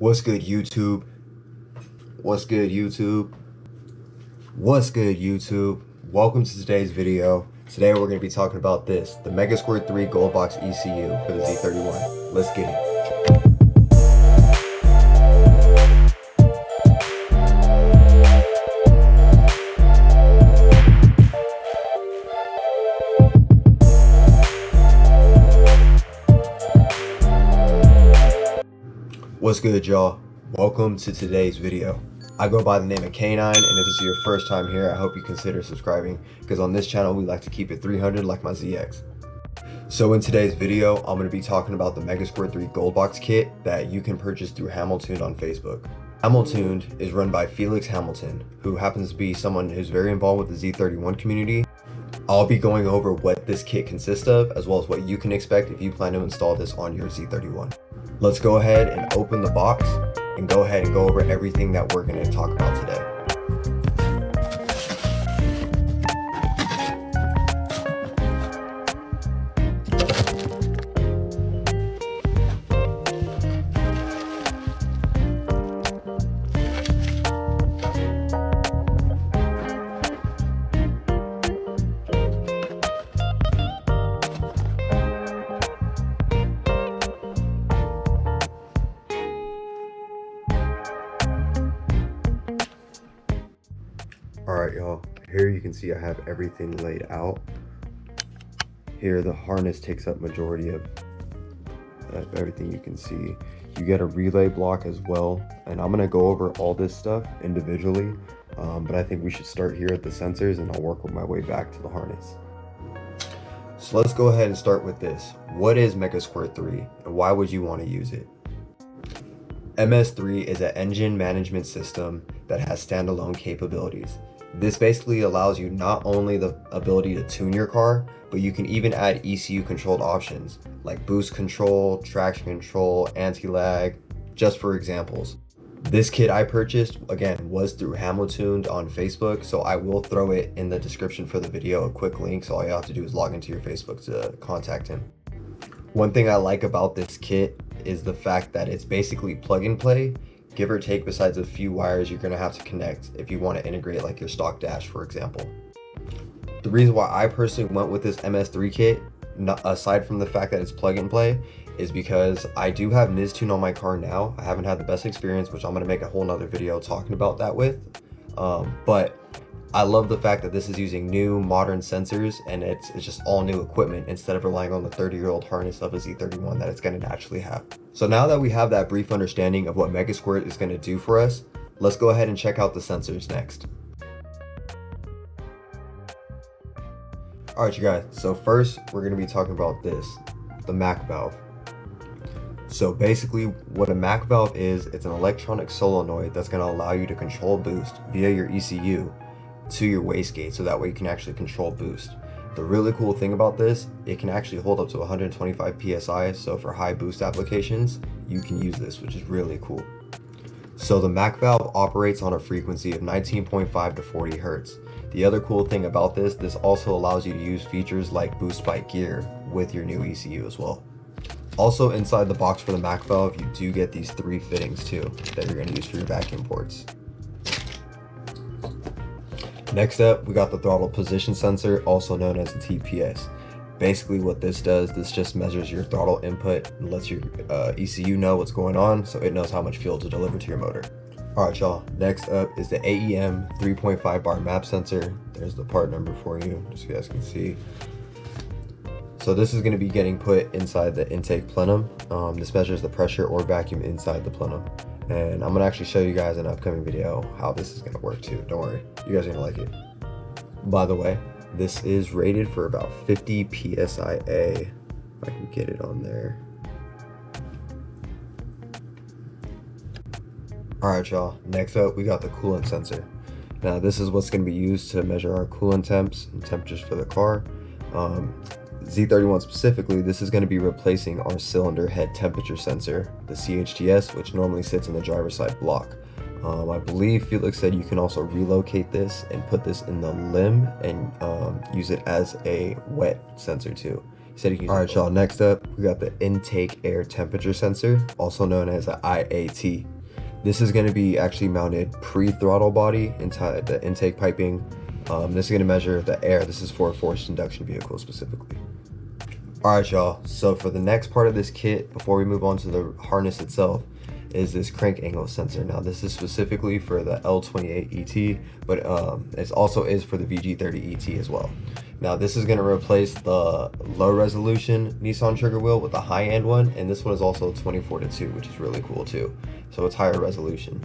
What's good, YouTube? What's good, YouTube? What's good, YouTube? Welcome to today's video. Today we're going to be talking about this, the MegaSquirt 3 Gold Box ECU for the Z31. Let's get it. What's good, y'all? Welcome to today's video. I go by the name of K9, and if this is your first time here, I hope you consider subscribing, because on this channel we like to keep it 300 like my ZX. So in today's video, I'm going to be talking about the MegaSquirt 3 Gold Box kit that you can purchase through Hamiltuned on Facebook. Hamiltuned is run by Felix Hamilton, who happens to be someone who's very involved with the Z31 community. I'll be going over what this kit consists of, as well as what you can expect if you plan to install this on your Z31. Let's go ahead and open the box and go ahead and go over everything that we're going to talk about today. Alright, y'all, here you can see I have everything laid out. Here the harness takes up majority of everything you can see. You get a relay block as well, and I'm going to go over all this stuff individually, but I think we should start here at the sensors and I'll work my way back to the harness. So let's go ahead and start with this. What is MegaSquirt 3 and why would you want to use it? Ms3 is an engine management system that has standalone capabilities. This basically allows you not only the ability to tune your car, but you can even add ECU controlled options like boost control, traction control, anti-lag, just for examples. This kit I purchased, again, was through Hamiltuned on Facebook, so I will throw it in the description for the video, a quick link, so all you have to do is log into your Facebook to contact him. One thing I like about this kit is the fact that it's basically plug and play, give or take, besides a few wires you're going to have to connect if you want to integrate like your stock dash, for example. The reason why I personally went with this Ms3 kit, aside from the fact that it's plug and play, is because I do have NisTune on my car now. I haven't had the best experience, which I'm going to make a whole nother video talking about that with, but I love the fact that this is using new modern sensors, and it's just all new equipment instead of relying on the 30-year-old harness of a Z31 that it's going to naturally have. So now that we have that brief understanding of what MegaSquirt is going to do for us, let's go ahead and check out the sensors next. Alright, you guys, so first we're going to be talking about this, the MAC valve. So basically what a MAC valve is, it's an electronic solenoid that's going to allow you to control boost via your ECU to your wastegate, so that way you can actually control boost. The really cool thing about this, it can actually hold up to 125 psi, so for high boost applications you can use this, which is really cool. So the MAC valve operates on a frequency of 19.5 to 40 hertz. The other cool thing about this also allows you to use features like boost spike gear with your new ECU as well. Also inside the box for the MAC valve, you do get these 3 fittings too that you're going to use for your vacuum ports. Next up, we got the throttle position sensor, also known as the TPS. Basically what this does, this just measures your throttle input and lets your ECU know what's going on, so it knows how much fuel to deliver to your motor. Alright, y'all, next up is the AEM 3.5 bar MAP sensor. There's the part number for you, just so you guys can see. So this is going to be getting put inside the intake plenum. This measures the pressure or vacuum inside the plenum. And I'm gonna actually show you guys in an upcoming video how this is gonna work too. Don't worry, you guys are gonna like it. By the way, this is rated for about 50 psia. If I can get it on there. All right, y'all. Next up, we got the coolant sensor. Now, this is what's gonna be used to measure our coolant temps and temperatures for the car. Z31 specifically, this is going to be replacing our cylinder head temperature sensor, the CHTS, which normally sits in the driver's side block. I believe Felix said you can also relocate this and put this in the limb and use it as a wet sensor too. setting. All right, y'all, next up, we got the intake air temperature sensor, also known as an IAT. This is gonna be actually mounted pre-throttle body inside the intake piping. This is gonna measure the air. This is for a forced induction vehicle specifically. All right, y'all, so for the next part of this kit, before we move on to the harness itself, is this crank angle sensor. Now this is specifically for the L28ET, but it also is for the VG30ET as well. Now this is gonna replace the low resolution Nissan trigger wheel with the high end one, and this one is also 24:2, which is really cool too. So it's higher resolution.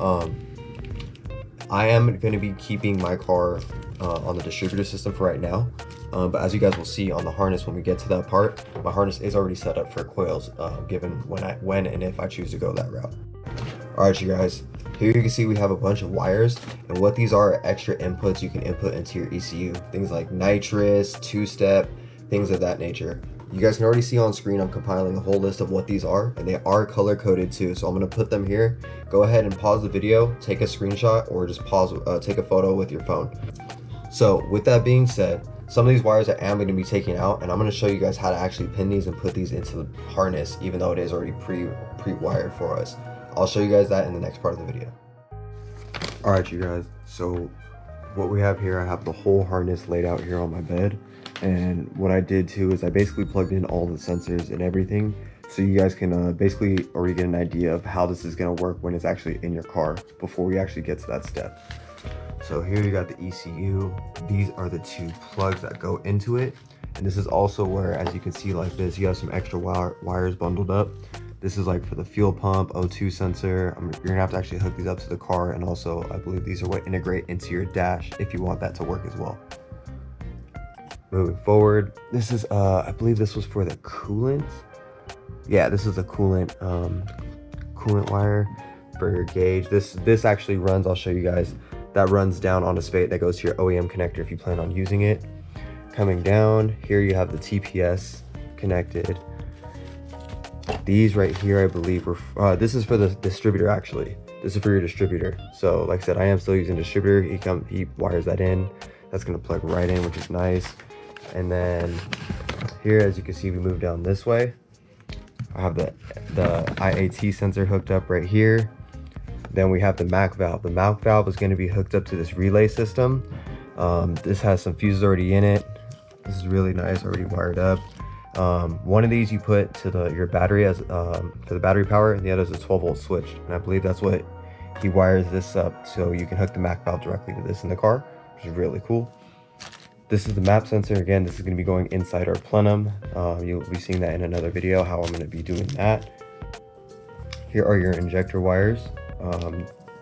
I am gonna be keeping my car on the distributor system for right now. But as you guys will see on the harness when we get to that part, my harness is already set up for coils, given when and if I choose to go that route. All right, you guys, here you can see we have a bunch of wires, and what these are extra inputs you can input into your ECU, things like nitrous, two-step, things of that nature. You guys can already see on screen I'm compiling a whole list of what these are, and they are color coded too, so I'm going to put them here. Go ahead and pause the video, take a screenshot, or just pause, take a photo with your phone. So with that being said, some of these wires I am going to be taking out, and I'm going to show you guys how to actually pin these and put these into the harness, even though it is already pre-wired for us. I'll show you guys that in the next part of the video. All right, you guys, so what we have here, I have the whole harness laid out here on my bed, and what I did too is I basically plugged in all the sensors and everything, so you guys can basically already get an idea of how this is going to work when it's actually in your car before we actually get to that step. So here you got the ECU. These are the two plugs that go into it. And this is also where, as you can see like this, you have some extra wires bundled up. This is like for the fuel pump, O2 sensor. You're gonna have to actually hook these up to the car. And also I believe these are what integrate into your dash if you want that to work as well. Moving forward, this is, I believe this was for the coolant. Yeah, this is the coolant, coolant wire for your gauge. This actually runs, I'll show you guys. That runs down on a spade that goes to your OEM connector if you plan on using it. Coming down, here you have the TPS connected. These right here, I believe, were, this is for the distributor actually. This is for your distributor. So like I said, I am still using distributor. He wires that in. That's gonna plug right in, which is nice. And then here, as you can see, we move down this way. I have the IAT sensor hooked up right here. Then we have the MAC valve. The MAC valve is going to be hooked up to this relay system. This has some fuses already in it. This is really nice, already wired up. One of these you put to your battery as for the battery power, and the other is a 12-volt switch. And I believe that's what he wires this up, so you can hook the MAC valve directly to this in the car, which is really cool. This is the MAP sensor. Again, this is going to be going inside our plenum. You'll be seeing that in another video, how I'm going to be doing that. Here are your injector wires.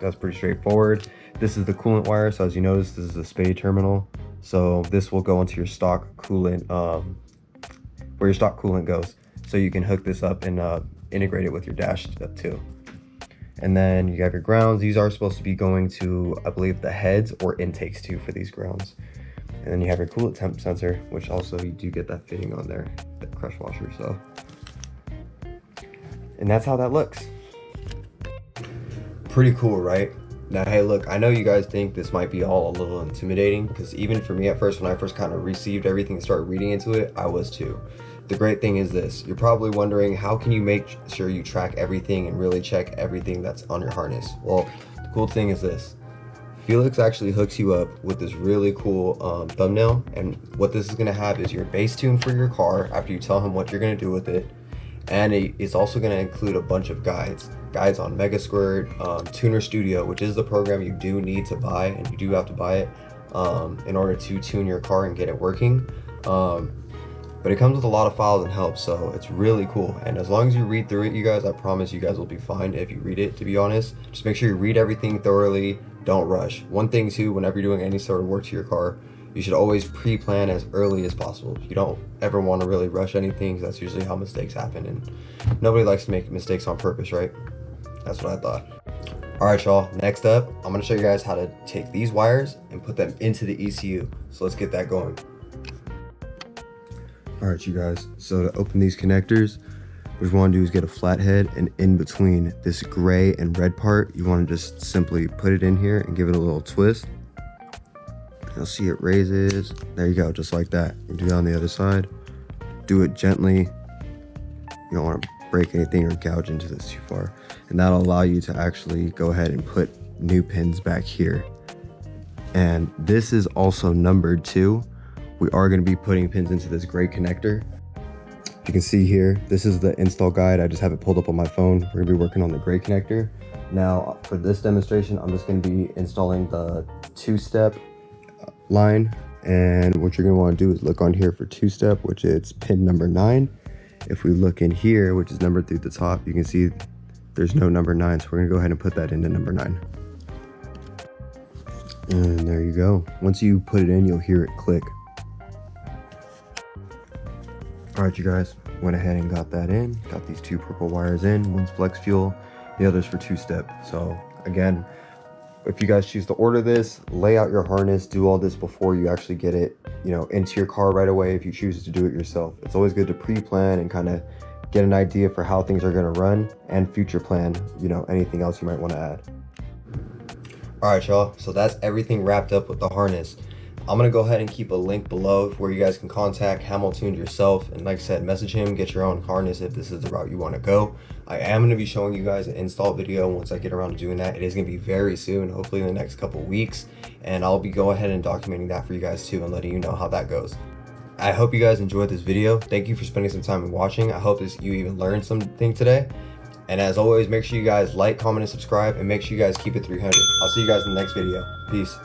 That's pretty straightforward. This is the coolant wire, so as you notice, this is the spade terminal, so this will go into your stock coolant, where your stock coolant goes, so you can hook this up and integrate it with your dash too. And then you have your grounds. These are supposed to be going to, I believe, the heads or intakes too for these grounds. And then you have your coolant temp sensor, which also you do get that fitting on there, that crush washer. So, and that's how that looks. Pretty cool, right? Now, hey, look, I know you guys think this might be all a little intimidating, because even for me at first, when I first kind of received everything and started reading into it, I was too. The great thing is this, you're probably wondering, how can you make sure you track everything and really check everything that's on your harness? Well, the cool thing is this, Felix actually hooks you up with this really cool thumbnail, and what this is gonna have is your base tune for your car after you tell him what you're gonna do with it. And it's also going to include a bunch of guides on MegaSquirt, Tuner Studio, which is the program you do need to buy, and you do have to buy it in order to tune your car and get it working. But it comes with a lot of files and help, so it's really cool. And as long as you read through it, you guys, I promise you guys will be fine if you read it, to be honest. Just make sure you read everything thoroughly. Don't rush. One thing too, whenever you're doing any sort of work to your car, you should always pre-plan as early as possible. You don't ever want to really rush anything, because that's usually how mistakes happen, and nobody likes to make mistakes on purpose, right? That's what I thought. All right, y'all, next up, I'm going to show you guys how to take these wires and put them into the ECU. So let's get that going. All right, you guys, so to open these connectors, what you want to do is get a flathead, and in between this gray and red part, you want to just simply put it in here and give it a little twist. You'll see it raises. There you go, just like that. We'll do that on the other side. do it gently. You don't want to break anything or gouge into this too far, and that'll allow you to actually go ahead and put new pins back here. And this is also numbered too. We are going to be putting pins into this gray connector. You can see here, this is the install guide. I just have it pulled up on my phone. We're going to be working on the gray connector. Now for this demonstration, I'm just going to be installing the two-step line. And what you're going to want to do is look on here for two-step, which is pin number 9. If we look in here, which is numbered through the top, you can see there's no number 9. So we're going to go ahead and put that into number 9. And there you go. Once you put it in, you'll hear it click. All right, you guys, went ahead and got that in. Got these two purple wires in. One's flex fuel, the other's for two-step. So again, if you guys choose to order this, lay out your harness, do all this before you actually get it, you know, into your car right away. If you choose to do it yourself, it's always good to pre-plan and kind of get an idea for how things are going to run and future plan, you know, anything else you might want to add. All right, y'all, so that's everything wrapped up with the harness. I'm going to go ahead and keep a link below where you guys can contact Hamiltuned yourself. And like I said, message him, get your own harness if this is the route you want to go. I am going to be showing you guys an install video once I get around to doing that. It is going to be very soon, hopefully in the next couple weeks. And I'll be go ahead and documenting that for you guys too and letting you know how that goes. I hope you guys enjoyed this video. Thank you for spending some time and watching. I hope you even learned something today. And as always, make sure you guys like, comment, and subscribe, and make sure you guys keep it 300. I'll see you guys in the next video. Peace.